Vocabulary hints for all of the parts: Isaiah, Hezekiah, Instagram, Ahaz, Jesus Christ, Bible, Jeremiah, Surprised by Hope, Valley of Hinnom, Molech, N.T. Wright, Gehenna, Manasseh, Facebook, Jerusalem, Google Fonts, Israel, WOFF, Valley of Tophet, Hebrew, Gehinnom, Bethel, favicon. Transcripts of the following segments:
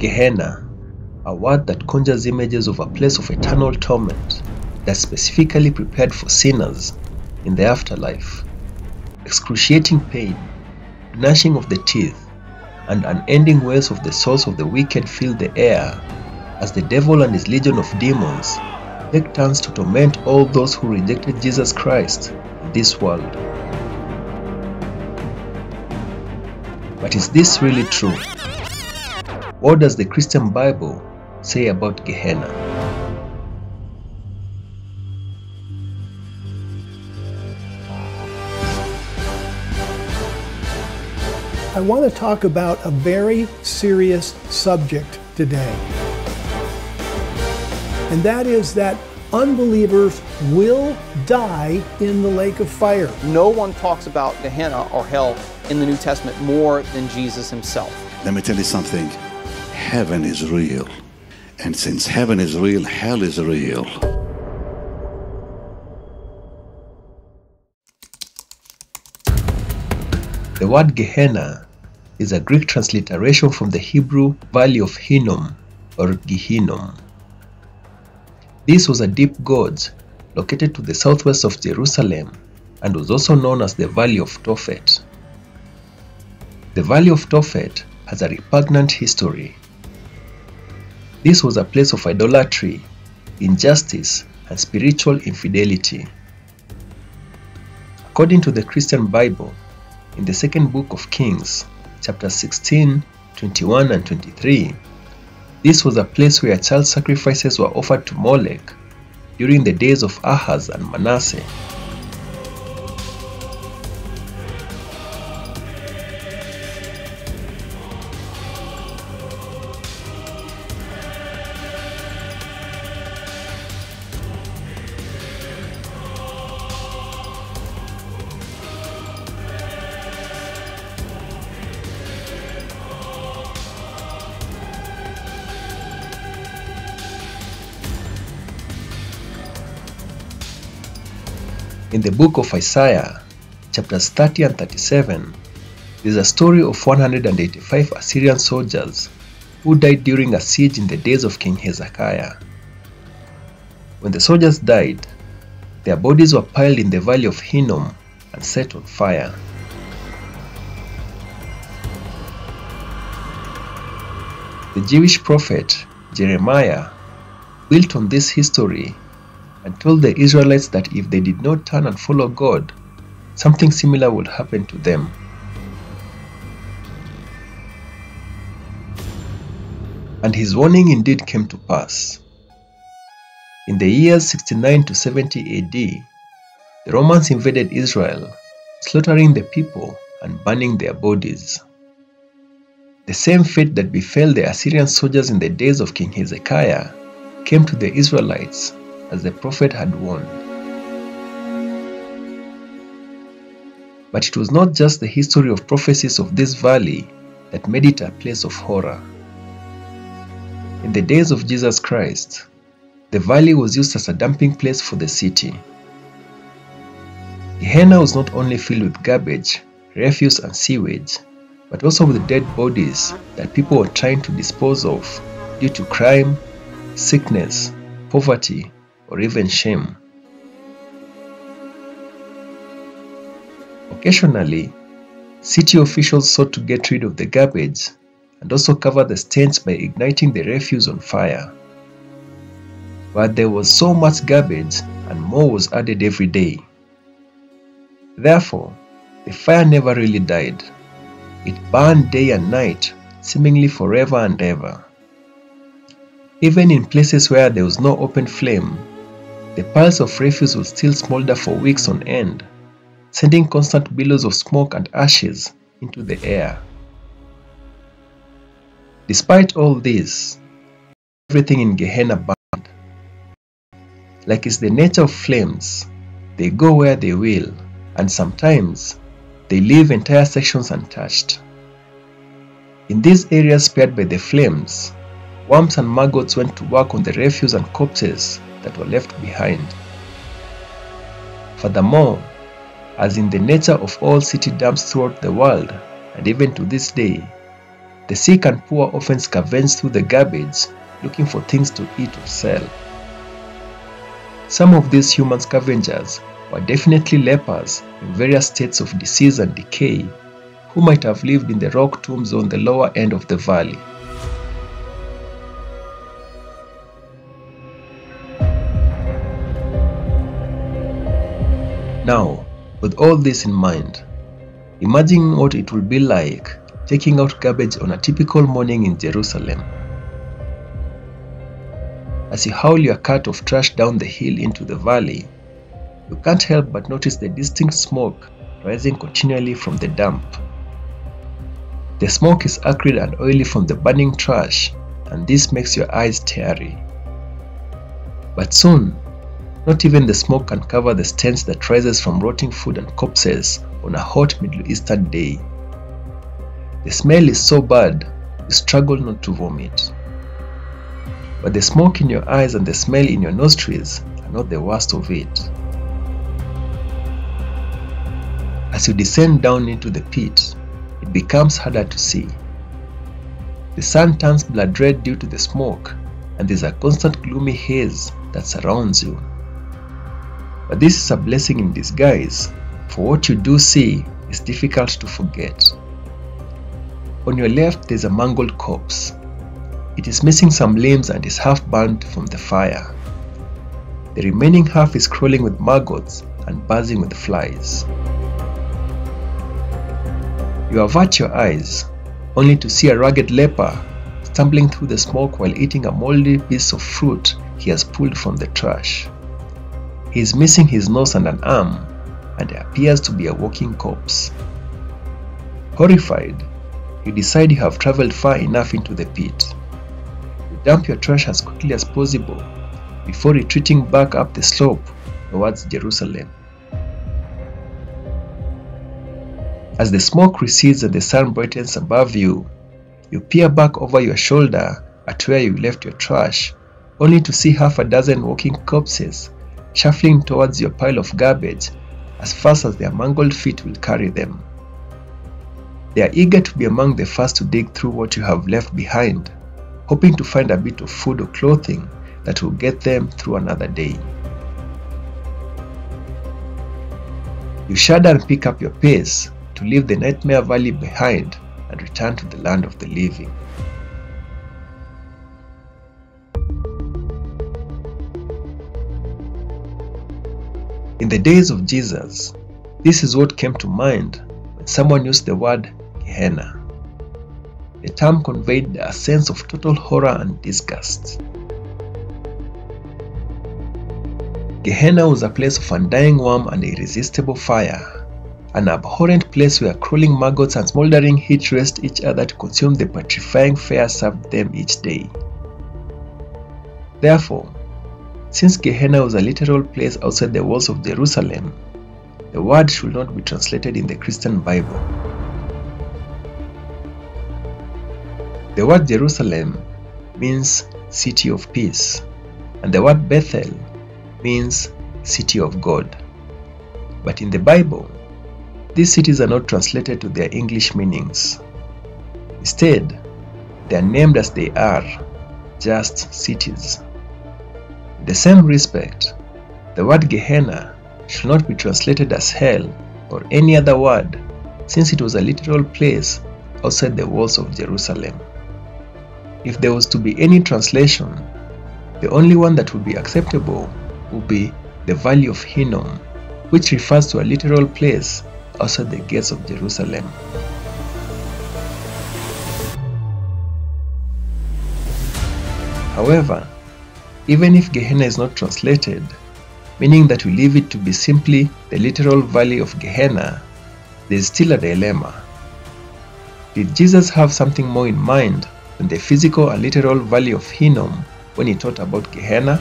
Gehenna, a word that conjures images of a place of eternal torment that's specifically prepared for sinners in the afterlife. Excruciating pain, gnashing of the teeth, and unending wails of the souls of the wicked fill the air as the devil and his legion of demons take turns to torment all those who rejected Jesus Christ in this world. But is this really true? What does the Christian Bible say about Gehenna? I want to talk about a very serious subject today. And that is that unbelievers will die in the lake of fire. No one talks about Gehenna or hell in the New Testament more than Jesus himself. Let me tell you something. Heaven is real. And since heaven is real, hell is real. The word Gehenna is a Greek transliteration from the Hebrew Valley of Hinnom or Gehinnom. This was a deep gorge located to the southwest of Jerusalem and was also known as the Valley of Tophet. The Valley of Tophet has a repugnant history. This was a place of idolatry, injustice, and spiritual infidelity. According to the Christian Bible, in the second book of Kings, chapters 16, 21, and 23, this was a place where child sacrifices were offered to Molech during the days of Ahaz and Manasseh. In the book of Isaiah, chapters 30 and 37, there is a story of 185 Assyrian soldiers who died during a siege in the days of King Hezekiah. When the soldiers died, their bodies were piled in the Valley of Hinnom and set on fire. The Jewish prophet Jeremiah built on this history and told the Israelites that if they did not turn and follow God, something similar would happen to them. And his warning indeed came to pass. In the years 69 to 70 AD, the Romans invaded Israel, slaughtering the people and burning their bodies. The same fate that befell the Assyrian soldiers in the days of King Hezekiah came to the Israelites, as the prophet had warned. But it was not just the history of prophecies of this valley that made it a place of horror. In the days of Jesus Christ, the valley was used as a dumping place for the city. Gehenna was not only filled with garbage, refuse and sewage, but also with dead bodies that people were trying to dispose of due to crime, sickness, poverty, or even shame. Occasionally, city officials sought to get rid of the garbage and also cover the stains by igniting the refuse on fire. But there was so much garbage and more was added every day. Therefore, the fire never really died. It burned day and night, seemingly forever and ever. Even in places where there was no open flame, the piles of refuse would still smolder for weeks on end, sending constant billows of smoke and ashes into the air. Despite all this, everything in Gehenna burned. Like is the nature of flames, they go where they will, and sometimes they leave entire sections untouched. In these areas spared by the flames, worms and maggots went to work on the refuse and corpses that were left behind. Furthermore, as in the nature of all city dumps throughout the world, and even to this day, The sick and poor often scavenge through the garbage, looking for things to eat or sell. Some of these human scavengers were definitely lepers in various states of disease and decay, who might have lived in the rock tombs on the lower end of the valley. Now, with all this in mind, imagine what it would be like taking out garbage on a typical morning in Jerusalem. As you haul your cart of trash down the hill into the valley, you can't help but notice the distinct smoke rising continually from the dump. The smoke is acrid and oily from the burning trash, and this makes your eyes teary. But soon, not even the smoke can cover the stench that rises from rotting food and corpses on a hot Middle Eastern day. The smell is so bad, you struggle not to vomit. But the smoke in your eyes and the smell in your nostrils are not the worst of it. As you descend down into the pit, it becomes harder to see. The sun turns blood red due to the smoke, and there's a constant gloomy haze that surrounds you. But this is a blessing in disguise, for what you do see is difficult to forget. On your left there's a mangled corpse. It is missing some limbs and is half burnt from the fire. The remaining half is crawling with maggots and buzzing with flies. You avert your eyes, only to see a ragged leper stumbling through the smoke while eating a moldy piece of fruit he has pulled from the trash. He is missing his nose and an arm, and appears to be a walking corpse. Horrified, you decide you have traveled far enough into the pit. You dump your trash as quickly as possible before retreating back up the slope towards Jerusalem. As the smoke recedes and the sun brightens above you, you peer back over your shoulder at where you left your trash, only to see half a dozen walking corpses shuffling towards your pile of garbage as fast as their mangled feet will carry them. They are eager to be among the first to dig through what you have left behind, hoping to find a bit of food or clothing that will get them through another day. You shudder and pick up your pace to leave the nightmare valley behind and return to the land of the living. In the days of Jesus, this is what came to mind when someone used the word Gehenna. The term conveyed a sense of total horror and disgust. Gehenna was a place of undying warmth and irresistible fire, an abhorrent place where crawling maggots and smoldering heat raced each other to consume the petrifying fare served them each day. Therefore, since Gehenna was a literal place outside the walls of Jerusalem, the word should not be translated in the Christian Bible. The word Jerusalem means city of peace, and the word Bethel means city of God. But in the Bible, these cities are not translated to their English meanings. Instead, they are named as they are, just cities. In the same respect, the word Gehenna should not be translated as hell or any other word, since it was a literal place outside the walls of Jerusalem. If there was to be any translation, the only one that would be acceptable would be the Valley of Hinnom, which refers to a literal place outside the gates of Jerusalem. However, even if Gehenna is not translated, meaning that we leave it to be simply the literal valley of Gehenna, there is still a dilemma. Did Jesus have something more in mind than the physical and literal valley of Hinnom when he taught about Gehenna?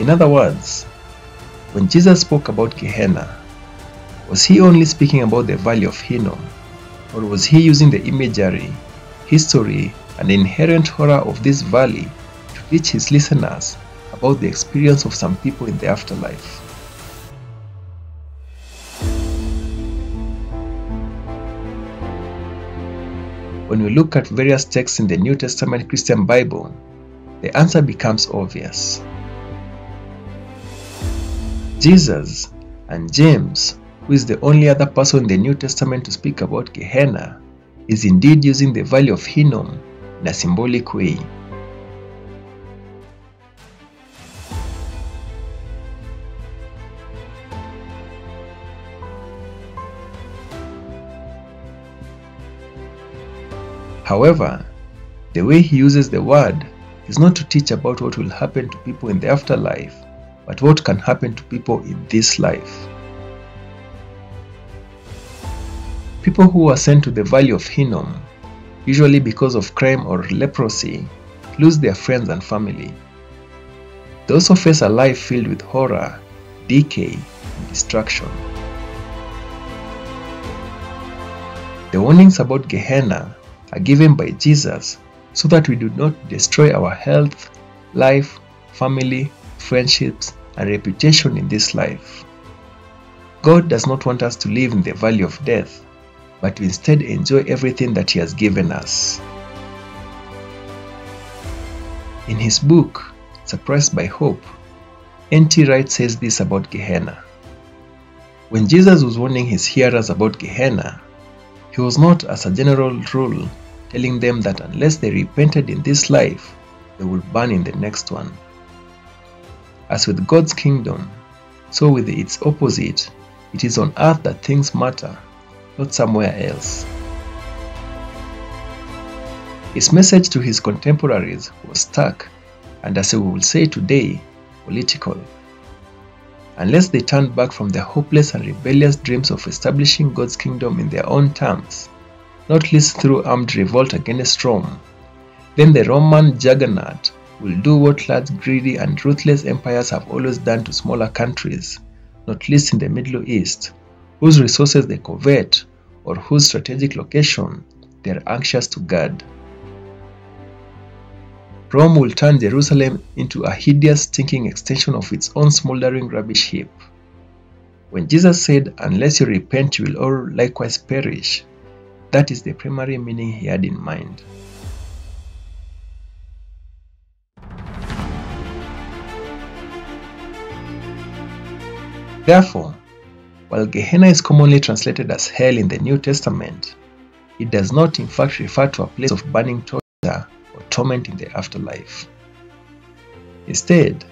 In other words, when Jesus spoke about Gehenna, was he only speaking about the valley of Hinnom, or was he using the imagery, history, and the inherent horror of this valley to teach his listeners about the experience of some people in the afterlife? When we look at various texts in the New Testament Christian Bible, the answer becomes obvious. Jesus and James, who is the only other person in the New Testament to speak about Gehenna, is indeed using the Valley of Hinnom in a symbolic way. However, the way he uses the word is not to teach about what will happen to people in the afterlife, but what can happen to people in this life. People who are sent to the Valley of Hinnom, usually because of crime or leprosy, lose their friends and family. They also face a life filled with horror, decay, and destruction. The warnings about Gehenna are given by Jesus so that we do not destroy our health, life, family, friendships, and reputation in this life. God does not want us to live in the valley of death, but to instead enjoy everything that He has given us. In his book, Surprised by Hope, N.T. Wright says this about Gehenna. When Jesus was warning his hearers about Gehenna, He was not, as a general rule, telling them that unless they repented in this life, they would burn in the next one. As with God's kingdom, so with its opposite, it is on earth that things matter, not somewhere else. His message to his contemporaries was stark, and as we will say today, political. Unless they turned back from their hopeless and rebellious dreams of establishing God's kingdom in their own terms, not least through armed revolt against Rome, then the Roman juggernaut will do what large, greedy, and ruthless empires have always done to smaller countries, not least in the Middle East, whose resources they covet or whose strategic location they are anxious to guard. Rome will turn Jerusalem into a hideous, stinking extension of its own smoldering rubbish heap. When Jesus said, "Unless you repent, you will all likewise perish," that is the primary meaning he had in mind. Therefore, while Gehenna is commonly translated as hell in the New Testament, it does not in fact refer to a place of burning torture or torment in the afterlife. Instead,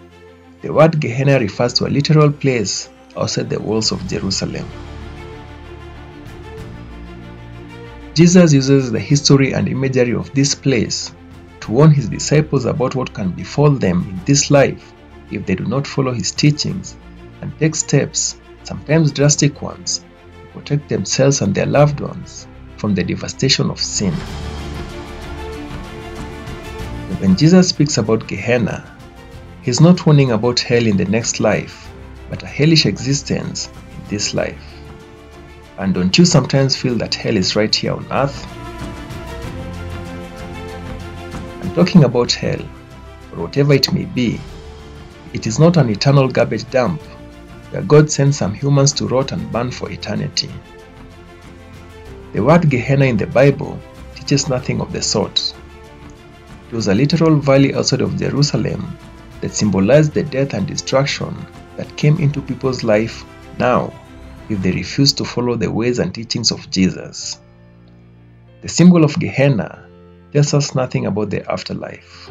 the word Gehenna refers to a literal place outside the walls of Jerusalem. Jesus uses the history and imagery of this place to warn his disciples about what can befall them in this life if they do not follow his teachings and take steps, sometimes drastic ones, to protect themselves and their loved ones from the devastation of sin. When Jesus speaks about Gehenna, he is not warning about hell in the next life, but a hellish existence in this life. And don't you sometimes feel that hell is right here on earth? And talking about hell, or whatever it may be, it is not an eternal garbage dump where God sends some humans to rot and burn for eternity. The word Gehenna in the Bible teaches nothing of the sort. It was a literal valley outside of Jerusalem that symbolized the death and destruction that came into people's life now if they refused to follow the ways and teachings of Jesus. The symbol of Gehenna tells us nothing about the afterlife.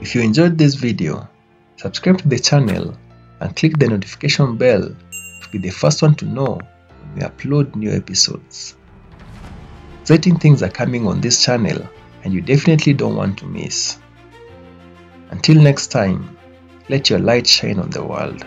If you enjoyed this video, subscribe to the channel and click the notification bell to be the first one to know when we upload new episodes. Exciting things are coming on this channel and you definitely don't want to miss. Until next time, let your light shine on the world.